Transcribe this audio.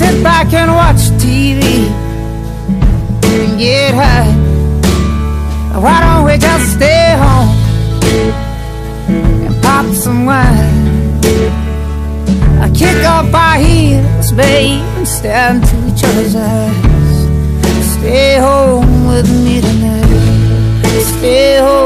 sit back and watch TV and get high. Why don't we just stay home and pop some wine? I kick off our heels, babe, and stare into each other's eyes. Stay home with me tonight. Stay home.